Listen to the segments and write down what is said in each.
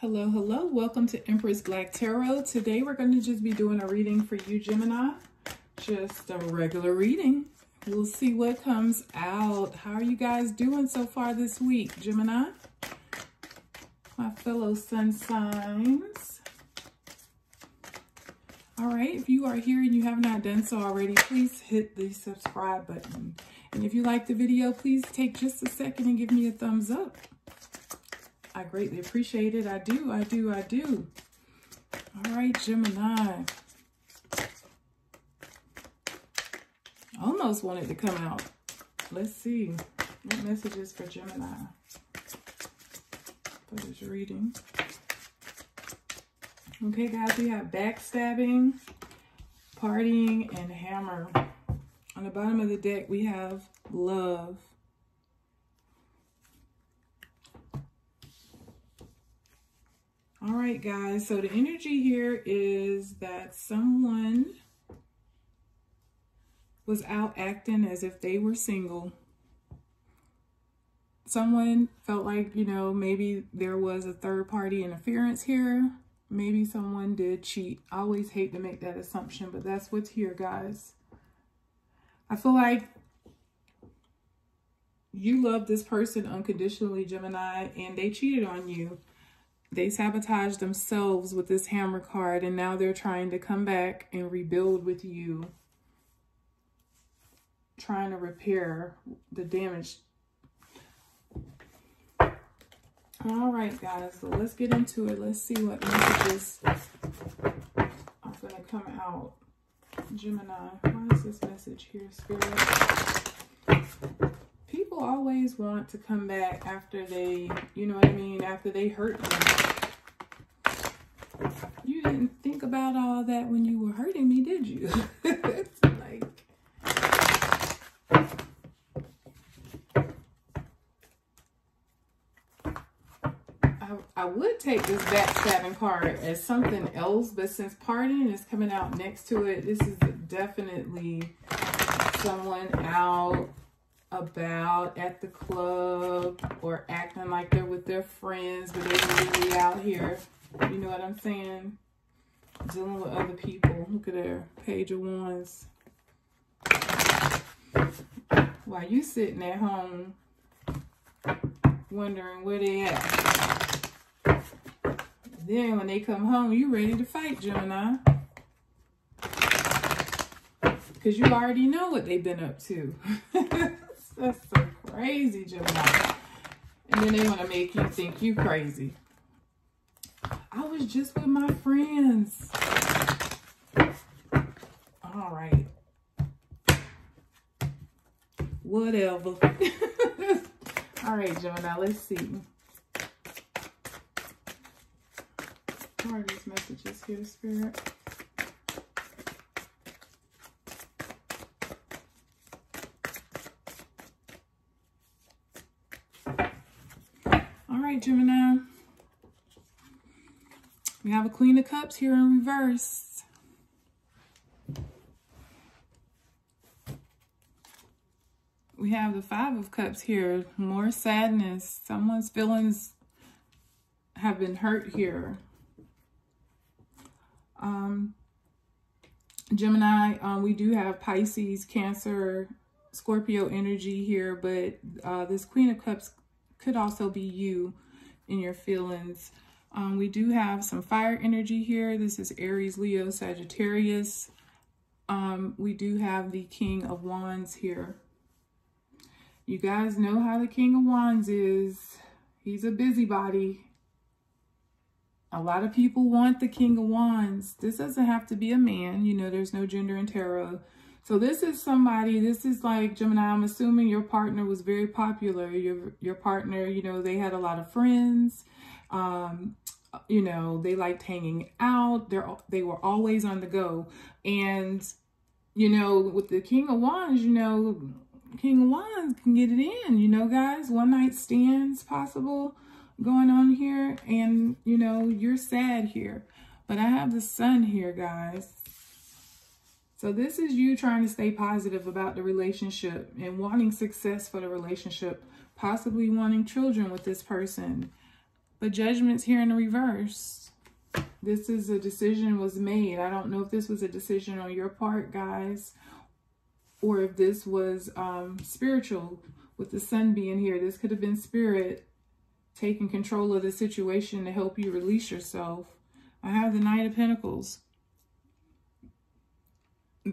Hello, hello. Welcome to Empress Black Tarot. Today we're going to just be doing a reading for you, Gemini. Just a regular reading. We'll see what comes out. How are you guys doing so far this week, Gemini? My fellow sun signs. All right, if you are here and you have not done so already, please hit the subscribe button. And if you like the video, please take just a second and give me a thumbs up. I greatly appreciate it. I do. All right, Gemini. Almost wanted to come out. Let's see. What messages for Gemini? For this reading. Okay, guys, we have backstabbing, partying, and hammer. On the bottom of the deck, we have love. All right, guys, so the energy here is that someone was out acting as if they were single. Someone felt like, you know, maybe there was a third party interference here. Maybe someone did cheat. I always hate to make that assumption, but that's what's here, guys. I feel like you love this person unconditionally, Gemini, and they cheated on you. They sabotaged themselves with this hammer card, and now they're trying to come back and rebuild with you. Trying to repair the damage. All right, guys, so let's get into it. Let's see what messages are going to come out. Gemini, why is this message here, Spirit? People always want to come back after they, you know what I mean, after they hurt you. You didn't think about all that when you were hurting me, did you? It's like, I would take this backstabbing card as something else, but since partying is coming out next to it, this is definitely someone out about at the club or acting like they're with their friends, but they're really out here, you know what I'm saying, dealing with other people. Look at their page of wands. While you sitting at home wondering where they at, then when they come home, you ready to fight, Gemini, because you already know what they've been up to. That's so crazy, Gemini. And then they want to make you think you crazy. I was just with my friends. All right. Whatever. All right, Gemini, let's see. What are these messages here, Spirit? Gemini, we have a Queen of Cups here in reverse. We have the Five of Cups here, more sadness. Someone's feelings have been hurt here. Gemini, we do have Pisces, Cancer, Scorpio energy here, but this Queen of Cups could also be you in your feelings. We do have some fire energy here. This is Aries, Leo, Sagittarius. We do have the King of Wands here. You guys know how the King of Wands is. He's a busybody. A lot of people want the King of Wands. This doesn't have to be a man. You know, there's no gender in tarot. So this is somebody, this is like, Gemini, I'm assuming your partner was very popular. Your partner, you know, they had a lot of friends. You know, they liked hanging out. They were always on the go. And, you know, with the King of Wands, you know, King of Wands can get it in, you know, guys. One night stands possible going on here. And, you know, you're sad here. But I have the sun here, guys. So this is you trying to stay positive about the relationship and wanting success for the relationship, possibly wanting children with this person. But Judgment's here in the reverse. This is a decision was made. I don't know if this was a decision on your part, guys, or if this was spiritual. With the sun being here, this could have been spirit taking control of the situation to help you release yourself. I have the Knight of Pentacles.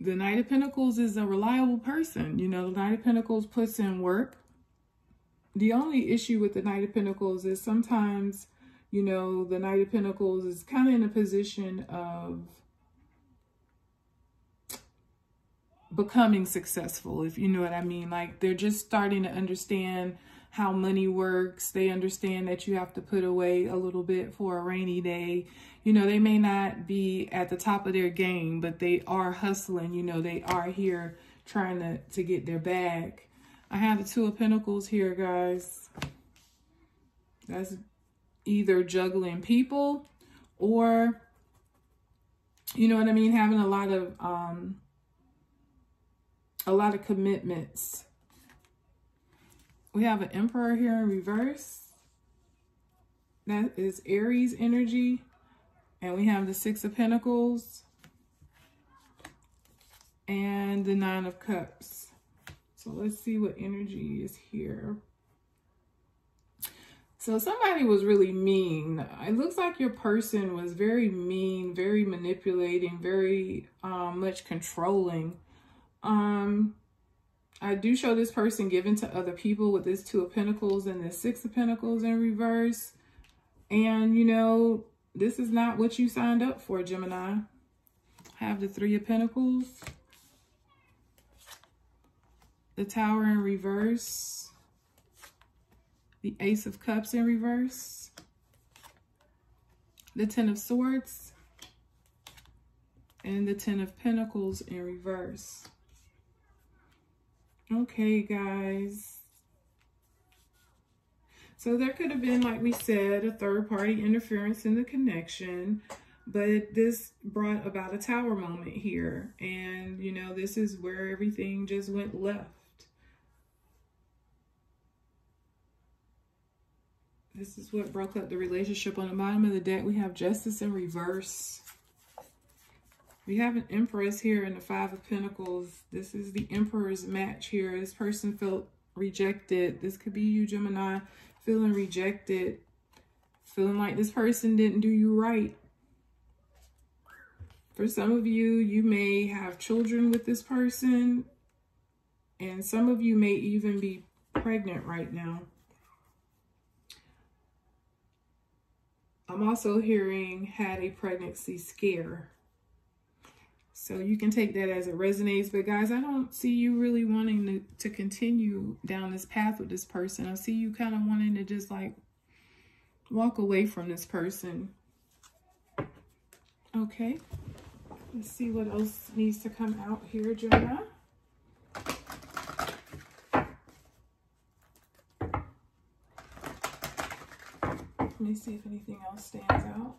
The Knight of Pentacles is a reliable person. You know, the Knight of Pentacles puts in work. The only issue with the Knight of Pentacles is sometimes, you know, the Knight of Pentacles is kind of in a position of becoming successful, if you know what I mean. Like, they're just starting to understand how money works. They understand that you have to put away a little bit for a rainy day. You know, they may not be at the top of their game, but they are hustling. You know, they are here trying to get their bag. I have the Two of Pentacles here, guys. That's either juggling people or, you know what I mean, having a lot of commitments. We have an Emperor here in reverse. That is Aries energy. And we have the Six of Pentacles and the Nine of Cups. So let's see what energy is here. So somebody was really mean. It looks like your person was very mean, very manipulating, very much controlling. I do show this person given to other people with this Two of Pentacles and this Six of Pentacles in reverse. And, you know, this is not what you signed up for, Gemini. I have the Three of Pentacles, the Tower in reverse, the Ace of Cups in reverse, the Ten of Swords, and the Ten of Pentacles in reverse. Okay, guys. So there could have been, like we said, a third-party interference in the connection, but this brought about a tower moment here. And, you know, this is where everything just went left. This is what broke up the relationship. On the bottom of the deck, we have Justice in reverse. We have an Empress here in the Five of Pentacles. This is the Emperor's match here. This person felt rejected. This could be you, Gemini, feeling rejected, feeling like this person didn't do you right. For some of you, you may have children with this person, and some of you may even be pregnant right now. I'm also hearing had a pregnancy scare. So you can take that as it resonates. But guys, I don't see you really wanting to continue down this path with this person. I see you kind of wanting to just like walk away from this person. Okay. Let's see what else needs to come out here, Gemini. Let me see if anything else stands out.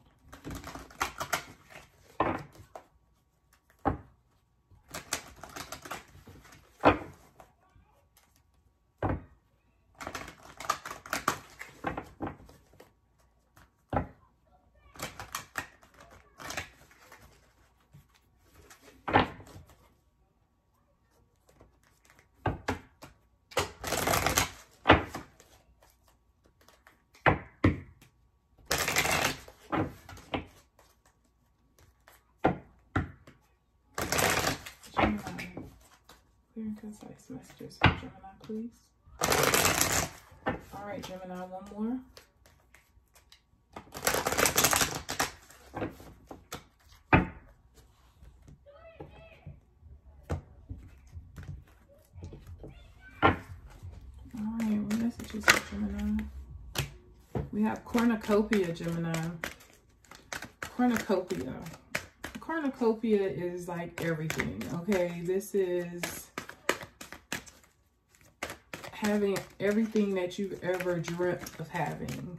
Concise messages for Gemini, please. All right, Gemini, one more. All right, what messages for Gemini? We have Cornucopia, Gemini. Cornucopia. Cornucopia is like everything, okay? This is having everything that you've ever dreamt of having.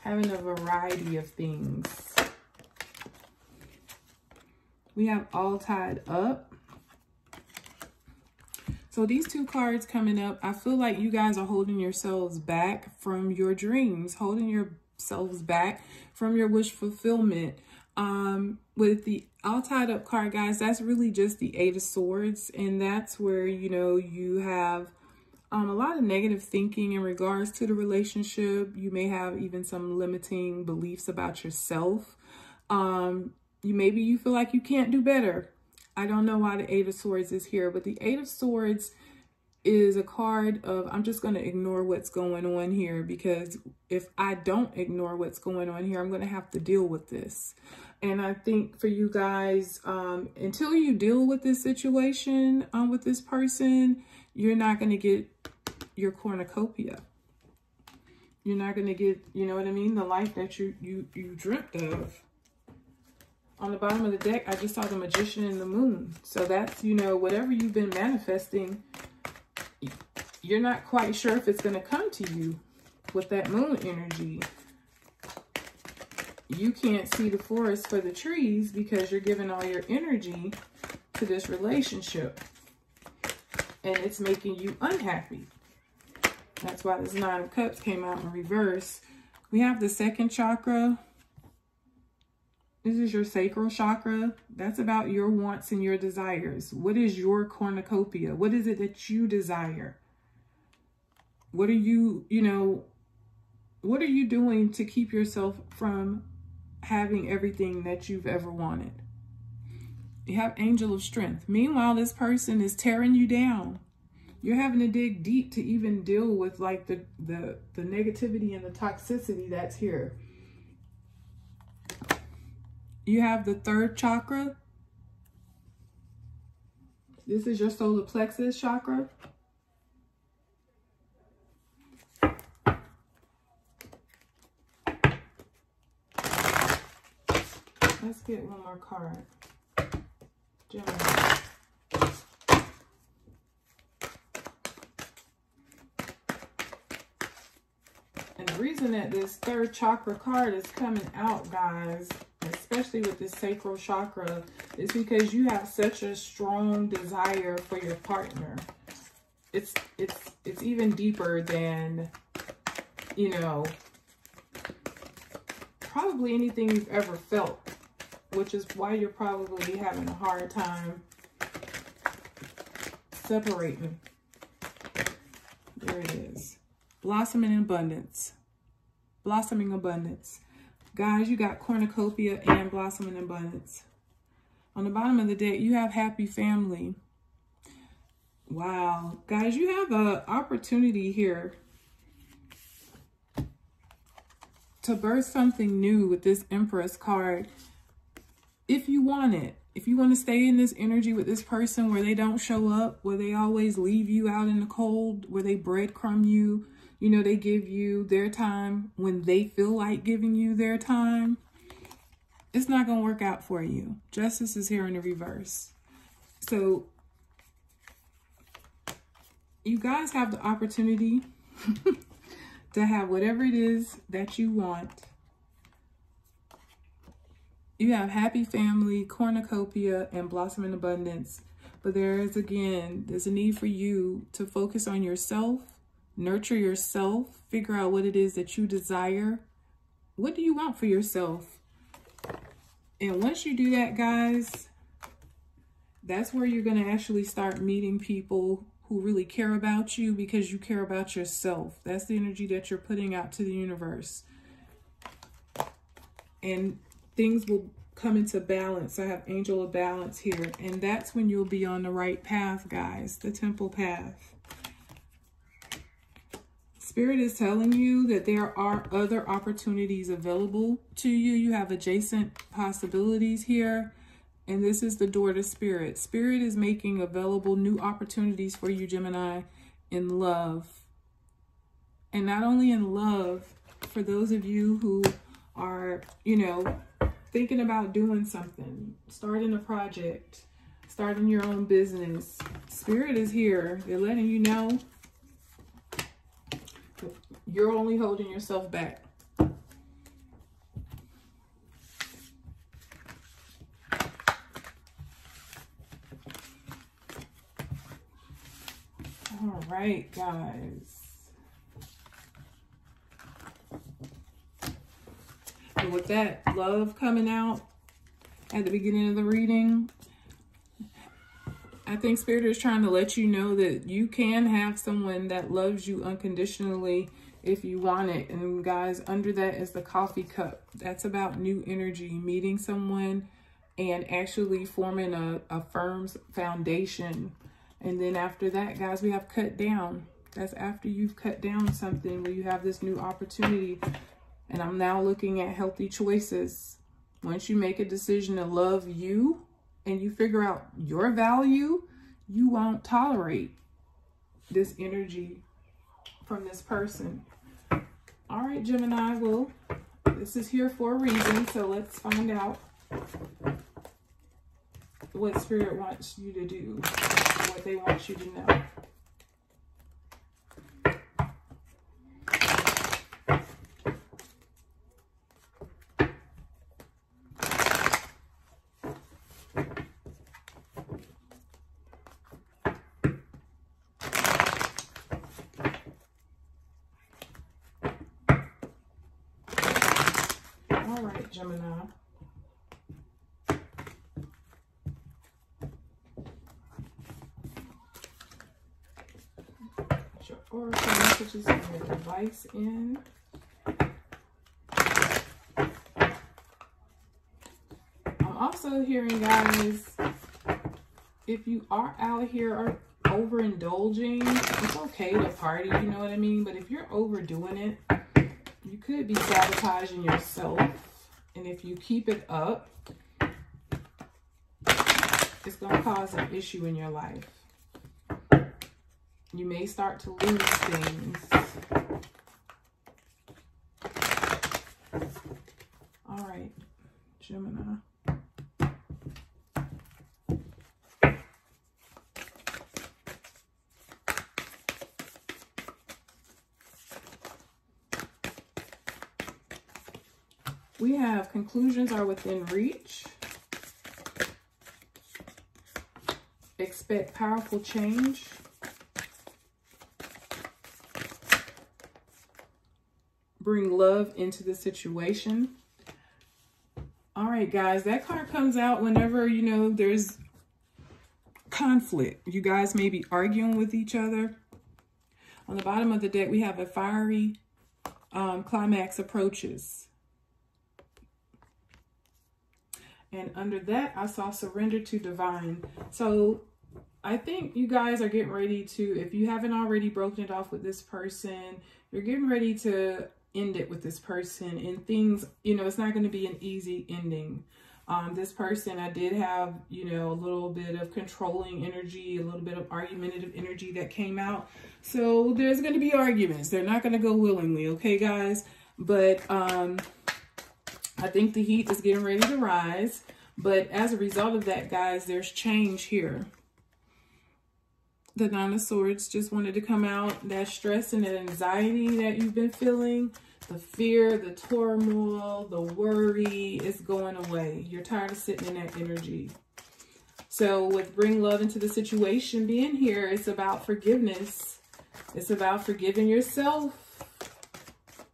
Having a variety of things. We have all tied up. So these two cards coming up, I feel like you guys are holding yourselves back from your dreams, holding yourselves back from your wish fulfillment. With the all tied up card, guys, that's really just the Eight of Swords. And that's where, you know, you have a lot of negative thinking in regards to the relationship. You may have even some limiting beliefs about yourself. Maybe you feel like you can't do better. I don't know why the Eight of Swords is here, but the Eight of Swords is a card of, I'm just going to ignore what's going on here, because if I don't ignore what's going on here, I'm going to have to deal with this. And I think for you guys, until you deal with this situation with this person, you're not going to get your cornucopia. You're not going to get, you know what I mean, the life that you dreamt of. On the bottom of the deck, I just saw the Magician and the Moon. So that's, you know, whatever you've been manifesting, you're not quite sure if it's going to come to you with that moon energy. You can't see the forest for the trees because you're giving all your energy to this relationship. And it's making you unhappy. That's why this Nine of Cups came out in reverse. We have the second chakra. This is your sacral chakra. That's about your wants and your desires. What is your cornucopia? What is it that you desire? What are you, you know, what are you doing to keep yourself from having everything that you've ever wanted? You have Angel of Strength. Meanwhile, this person is tearing you down. You're having to dig deep to even deal with like the negativity and the toxicity that's here. You have the third chakra. This is your solar plexus chakra. Let's get one more card. Gemini. And the reason that this third chakra card is coming out, guys, especially with this sacral chakra, is because you have such a strong desire for your partner. It's even deeper than, you know, probably anything you've ever felt, which is why you're probably having a hard time separating. There it is. Blossoming Abundance. Blossoming Abundance. Guys, you got cornucopia and blossoming abundance. On the bottom of the deck, you have happy family. Wow. Guys, you have an opportunity here to birth something new with this Empress card. If you want it, if you want to stay in this energy with this person where they don't show up, where they always leave you out in the cold, where they breadcrumb you, you know, they give you their time when they feel like giving you their time, it's not going to work out for you. Justice is here in the reverse. So you guys have the opportunity to have whatever it is that you want. You have happy family, cornucopia, and blossoming abundance. But there is, again, there's a need for you to focus on yourself, nurture yourself, figure out what it is that you desire. What do you want for yourself? And once you do that, guys, that's where you're going to actually start meeting people who really care about you, because you care about yourself. That's the energy that you're putting out to the universe. And things will come into balance. I have Angel of Balance here. And that's when you'll be on the right path, guys. The Temple Path. Spirit is telling you that there are other opportunities available to you. You have adjacent possibilities here. And this is the door to Spirit. Spirit is making available new opportunities for you, Gemini, in love. And not only in love, for those of you who are, you know, thinking about doing something, starting a project, starting your own business. Spirit is here. They're letting you know you're only holding yourself back. right, guys. And with that love coming out at the beginning of the reading, I think Spirit is trying to let you know that you can have someone that loves you unconditionally if you want it. And guys, under that is the coffee cup. That's about new energy, meeting someone and actually forming a firm foundation. And then after that, guys, we have cut down. That's after you've cut down something where you have this new opportunity. And I'm now looking at healthy choices. Once you make a decision to love you, and you figure out your value, you won't tolerate this energy from this person. All right, Gemini, well, this is here for a reason, so let's find out what Spirit wants you to do, what they want you to know. Gemini. Put your oracle messages and your device in. I'm also hearing, guys, if you are out here overindulging, it's okay to party, you know what I mean? But if you're overdoing it, you could be sabotaging yourself. And if you keep it up, it's going to cause an issue in your life. You may start to lose things. All right, Gemini. We have conclusions are within reach. Expect powerful change. Bring love into the situation. All right, guys, that card comes out whenever, you know, there's conflict. You guys may be arguing with each other. On the bottom of the deck, we have a fiery climax approaches. And under that, I saw surrender to divine. So I think you guys are getting ready to, if you haven't already broken it off with this person, you're getting ready to end it with this person. And things, you know, it's not going to be an easy ending. This person, I did have, you know, a little bit of controlling energy, a little bit of argumentative energy that came out. So there's going to be arguments. They're not going to go willingly, okay, guys? But I think the heat is getting ready to rise, but as a result of that, guys, there's change here. The Nine of Swords just wanted to come out. That stress and that anxiety that you've been feeling, the fear, the turmoil, the worry is going away. You're tired of sitting in that energy. So with bring love into the situation being here, it's about forgiveness. It's about forgiving yourself.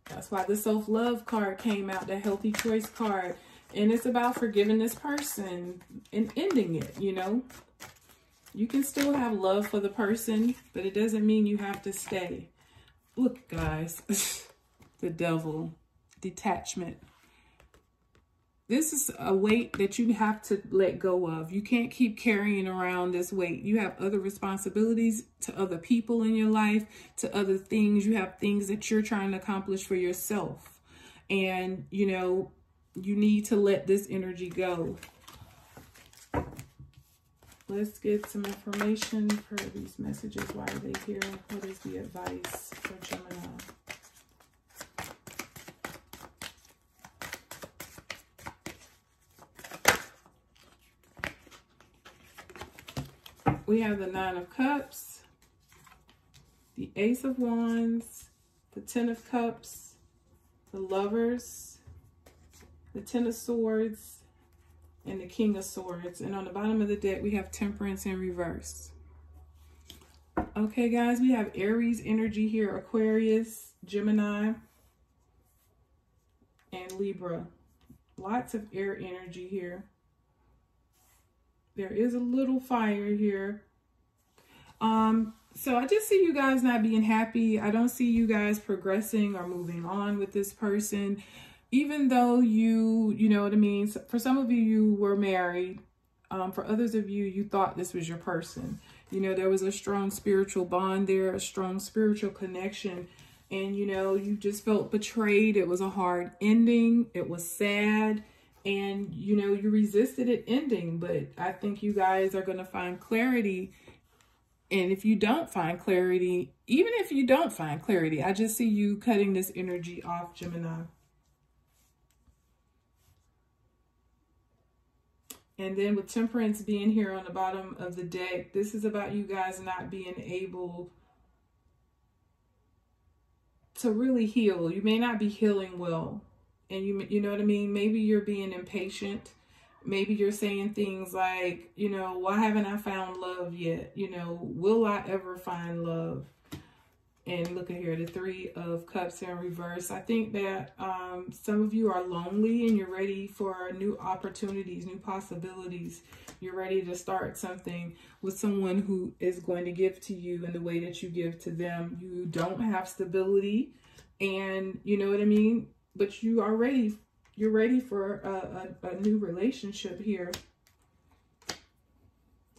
That's why the self-love card came out, the healthy choice card. And it's about forgiving this person and ending it, you know. You can still have love for the person, but it doesn't mean you have to stay. Look, guys, the devil, detachment. This is a weight that you have to let go of. You can't keep carrying around this weight. You have other responsibilities to other people in your life, to other things. You have things that you're trying to accomplish for yourself. And, you know, you need to let this energy go. Let's get some information for these messages. Why are they here? What is the advice for Gemini? We have the Nine of Cups, the Ace of Wands, the Ten of Cups, the Lovers, the Ten of Swords, and the King of Swords. And on the bottom of the deck, we have Temperance in reverse. Okay, guys, we have Aries energy here, Aquarius, Gemini, and Libra. Lots of air energy here. There is a little fire here. So I just see you guys not being happy. I don't see you guys progressing or moving on with this person. Even though you know what I mean, for some of you were married. For others of you, you thought this was your person. You know, there was a strong spiritual bond there, a strong spiritual connection. And, you know, you just felt betrayed. It was a hard ending. It was sad. And, you know, you resisted it ending. But I think you guys are going to find clarity. And if you don't find clarity, even if you don't find clarity, I just see you cutting this energy off, Gemini. And then with Temperance being here on the bottom of the deck, this is about you guys not being able to really heal. You may not be healing well. And you know what I mean? Maybe you're being impatient. Maybe you're saying things like, you know, why haven't I found love yet? You know, will I ever find love? And look at here, the Three of Cups in reverse. I think that some of you are lonely and you're ready for new opportunities, new possibilities. You're ready to start something with someone who is going to give to you in the way that you give to them. You don't have stability and you know what I mean? But you are ready. You're ready for a new relationship here.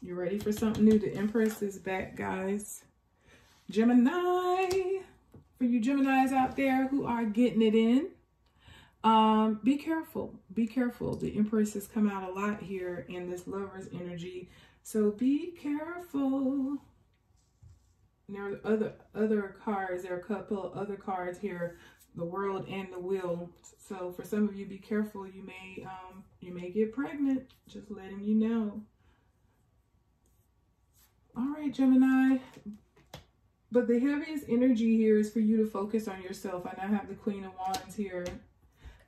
You're ready for something new. The Empress is back, guys. Gemini, for you Geminis out there who are getting it in, be careful, be careful. The Empress has come out a lot here in this Lover's energy, so be careful. And there are other cards, there are a couple of other cards here, the World and the Will. So for some of you, be careful. You may get pregnant, just letting you know. All right, Gemini. But the heaviest energy here is for you to focus on yourself. I now have the Queen of Wands here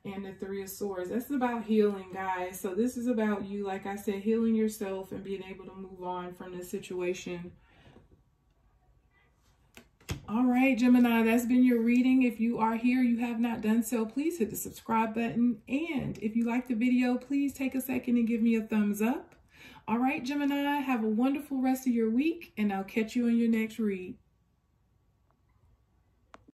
and the Three of Swords. That's about healing, guys. So this is about you, like I said, healing yourself and being able to move on from this situation. All right, Gemini, that's been your reading. If you are here, you have not done so, please hit the subscribe button. And if you like the video, please take a second and give me a thumbs up. All right, Gemini, have a wonderful rest of your week, and I'll catch you in your next read.